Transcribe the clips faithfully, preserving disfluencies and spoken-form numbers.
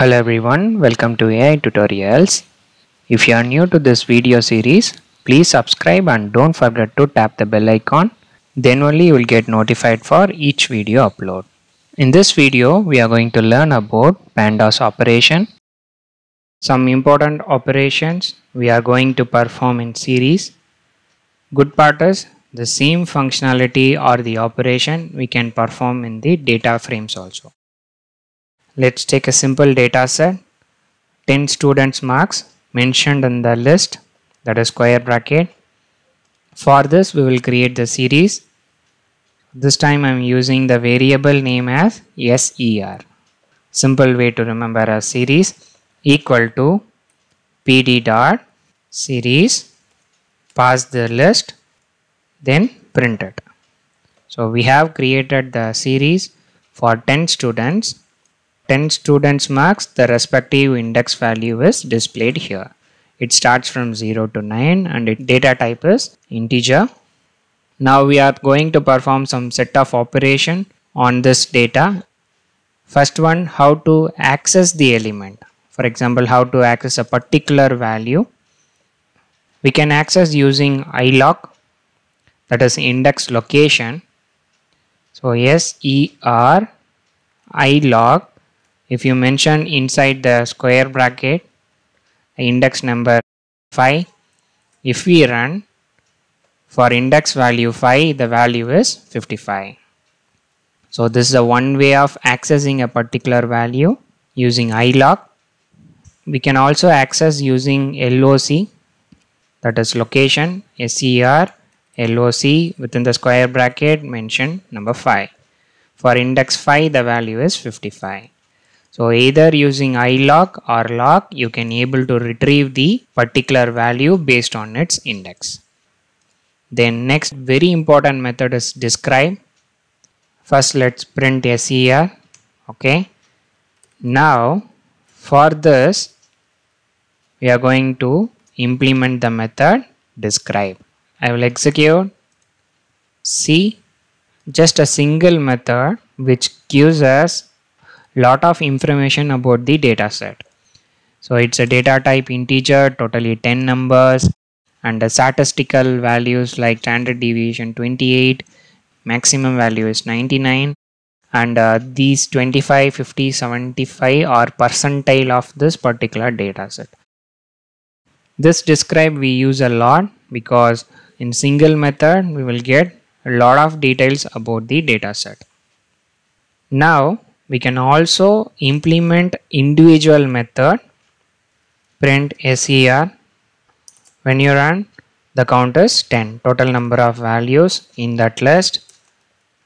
Hello everyone, welcome to A I Tutorials. If you are new to this video series, please subscribe and don't forget to tap the bell icon. Then only you will get notified for each video upload. In this video, we are going to learn about pandas operation. Some important operations we are going to perform in series. Good part is the same functionality or the operation we can perform in the data frames also. Let's take a simple data set, ten students marks mentioned in the list, that is square bracket. For this we will create the series. This time I am using the variable name as ser. Simple way to remember a series equal to pd dot series, pass the list, then print it. So we have created the series for ten students. ten students marks, the respective index value is displayed here. It starts from zero to nine and its data type is integer. Now we are going to perform some set of operation on this data. First one, how to access the element. For example, how to access a particular value. We can access using iloc, that is index location. So ser iloc. If you mention inside the square bracket index number five, if we run, for index value five, the value is fifty-five. So this is a one way of accessing a particular value using iloc. We can also access using loc, that is location, ser loc within the square bracket mention number five. For index five, the value is fifty-five. So either using iloc or loc, you can able to retrieve the particular value based on its index. Then next very important method is describe. First let's print ser. Okay. Now for this we are going to implement the method describe. I will execute. See, just a single method which gives us lot of information about the data set. So it's a data type integer, totally ten numbers, and the statistical values like standard deviation twenty-eight, maximum value is ninety-nine, and uh, these twenty-five, fifty, seventy-five are percentile of this particular data set. This describe we use a lot because in single method we will get a lot of details about the data set. Now we can also implement individual method, print ser. When you run, the count is ten, total number of values in that list.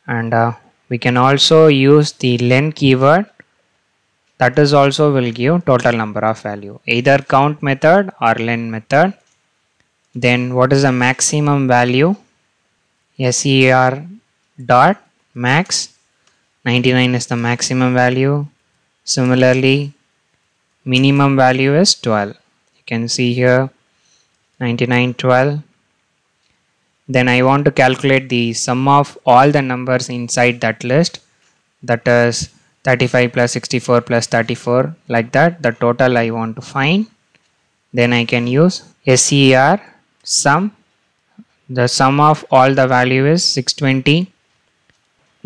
And uh, we can also use the len keyword, that is also will give total number of value, either count method or len method. Then what is the maximum value? Ser dot max, ninety-nine is the maximum value. Similarly, minimum value is twelve. You can see here ninety-nine, twelve. Then I want to calculate the sum of all the numbers inside that list, that is thirty-five plus sixty-four plus thirty-four, like that. The total I want to find. Then I can use ser sum. The sum of all the value is six hundred twenty.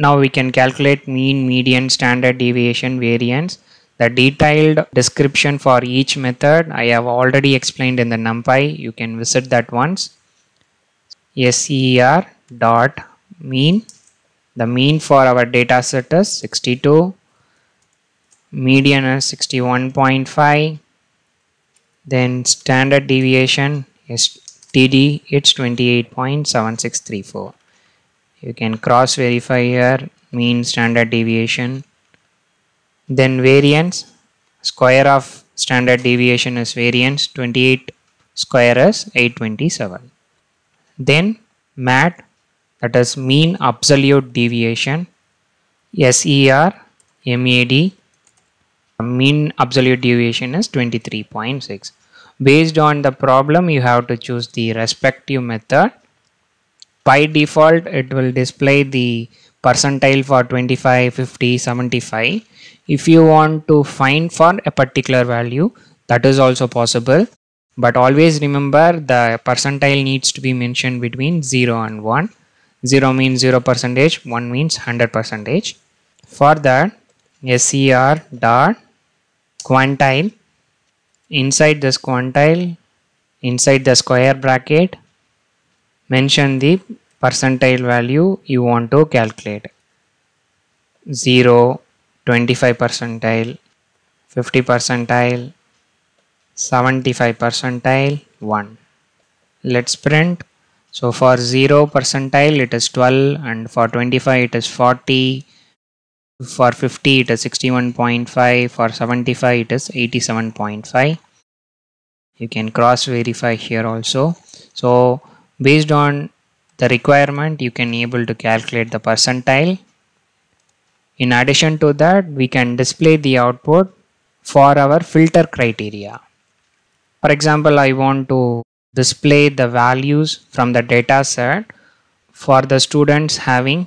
Now we can calculate mean, median, standard deviation, variance. The detailed description for each method I have already explained in the NumPy. You can visit that once. Ser dot mean. The mean for our data set is sixty-two. Median is sixty-one point five. Then standard deviation is S T D. It's twenty-eight point seven six three four. You can cross verify here, mean, standard deviation. Then variance, square of standard deviation is variance, twenty-eight square is eight twenty-seven. Then M A D, that is mean absolute deviation, ser M A D, mean absolute deviation is twenty-three point six. Based on the problem you have to choose the respective method. By default, it will display the percentile for twenty-five, fifty, seventy-five. If you want to find for a particular value, that is also possible. But always remember the percentile needs to be mentioned between zero and one. zero means zero percent, one means one hundred percent. For that, ser dot quantile, inside this quantile, inside the square bracket, mention the percentile value you want to calculate. zero, twenty-five percentile, fifty percentile, seventy-five percentile, one. Let's print. So for zero percentile it is twelve, and for twenty-five it is forty, for fifty it is sixty-one point five, for seventy-five it is eighty-seven point five. You can cross verify here also. So based on the requirement you can able to calculate the percentile. In addition to that, we can display the output for our filter criteria. For example, I want to display the values from the data set for the students having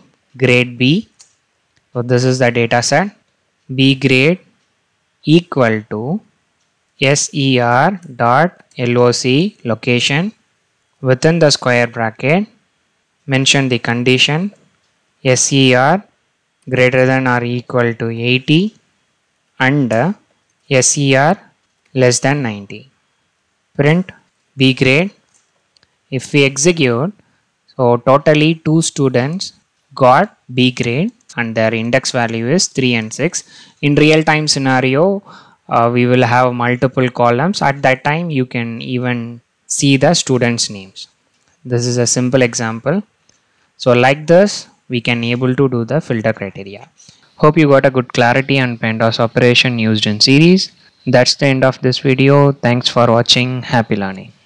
grade B. So this is the data set, B grade equal to ser dot loc location, within the square bracket mention the condition ser greater than or equal to eighty and ser less than ninety. Print B grade. If we execute, so totally two students got B grade and their index value is three and six. In real time scenario, uh, we will have multiple columns. At that time you can even see the students' names. This is a simple example. So like this we can able to do the filter criteria. Hope you got a good clarity on pandas operation used in series. That's the end of this video. Thanks for watching. Happy learning.